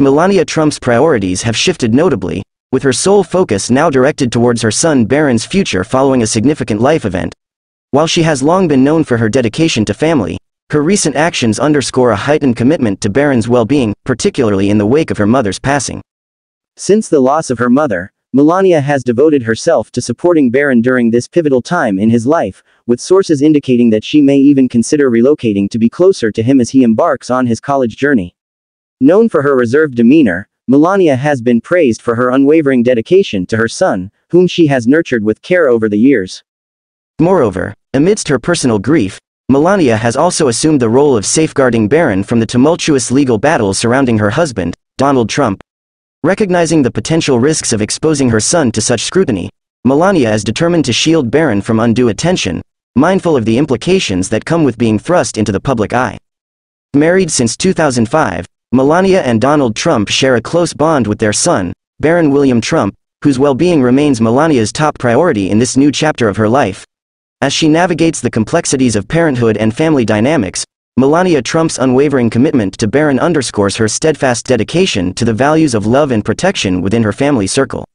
Melania Trump's priorities have shifted notably, with her sole focus now directed towards her son Barron's future following a significant life event. While she has long been known for her dedication to family, her recent actions underscore a heightened commitment to Barron's well-being, particularly in the wake of her mother's passing. Since the loss of her mother, Melania has devoted herself to supporting Barron during this pivotal time in his life, with sources indicating that she may even consider relocating to be closer to him as he embarks on his college journey. Known for her reserved demeanor, Melania has been praised for her unwavering dedication to her son, whom she has nurtured with care over the years. Moreover, amidst her personal grief, Melania has also assumed the role of safeguarding Barron from the tumultuous legal battles surrounding her husband, Donald Trump. Recognizing the potential risks of exposing her son to such scrutiny, Melania is determined to shield Barron from undue attention, mindful of the implications that come with being thrust into the public eye. Married since 2005, Melania and Donald Trump share a close bond with their son, Barron William Trump, whose well-being remains Melania's top priority in this new chapter of her life. As she navigates the complexities of parenthood and family dynamics, Melania Trump's unwavering commitment to Barron underscores her steadfast dedication to the values of love and protection within her family circle.